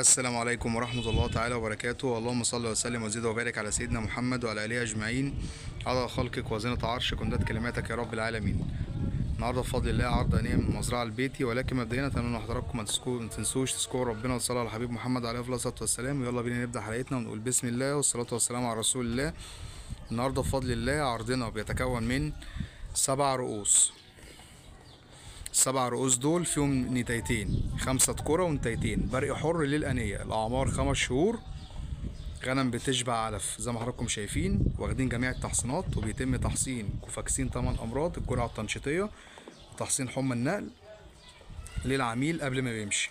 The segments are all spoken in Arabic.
السلام عليكم ورحمة الله تعالى وبركاته. اللهم صل وسلم وزد وبارك على سيدنا محمد وعلى آله أجمعين، على خلقك وزنة عرش كندات كلماتك يا رب العالمين. النهارده بفضل الله عرض أنية من المزرعة البيتي، ولكن مبدئيا أتمنى حضراتكم ما تنسوش تذكروا ربنا وصلوا على حبيب محمد عليه أفضل الصلاة والسلام. ويلا بينا نبدأ حلقتنا ونقول بسم الله والصلاة والسلام على رسول الله. النهارده بفضل الله عرضنا بيتكون من 7 رؤوس. ال7 رؤوس دول فيهم نتايتين، 5 ذكورة ونتايتين، برق حر للأنية، الأعمار 5 شهور، غنم بتشبع علف زي ما حضراتكم شايفين، واخدين جميع التحصينات، وبيتم تحصين كوفاكسين 8 أمراض، الجرعة التنشيطية، وتحصين حمى النقل للعميل قبل ما بيمشي،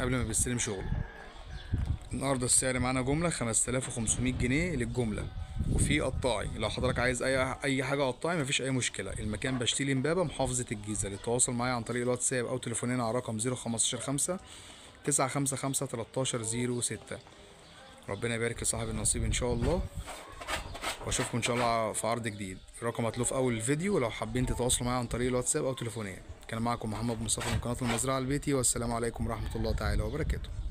قبل ما بيستلم شغله. النهارده السعر معانا جملة 5500 جنيه للجملة، وفي قطاعي لو حضرتك عايز اي حاجه قطاعي مفيش اي مشكله. المكان بشتيلي امبابه، محافظه الجيزه. للتواصل معايا عن طريق الواتساب او تليفونين على رقم 015 5 955 13 06. ربنا يبارك لصاحب النصيب ان شاء الله، واشوفكم ان شاء الله في عرض جديد. الرقم هتلاقوه في اول الفيديو لو حابين تتواصلوا معايا عن طريق الواتساب او تليفونين. كان معاكم محمد مصطفى من قناه المزرعه البيتي، والسلام عليكم ورحمه الله تعالى وبركاته.